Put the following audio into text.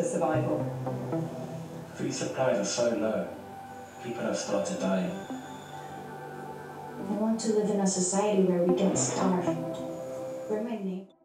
Survival. These supplies are so low, people have started dying. I want to live in a society where we don't starve. Where my name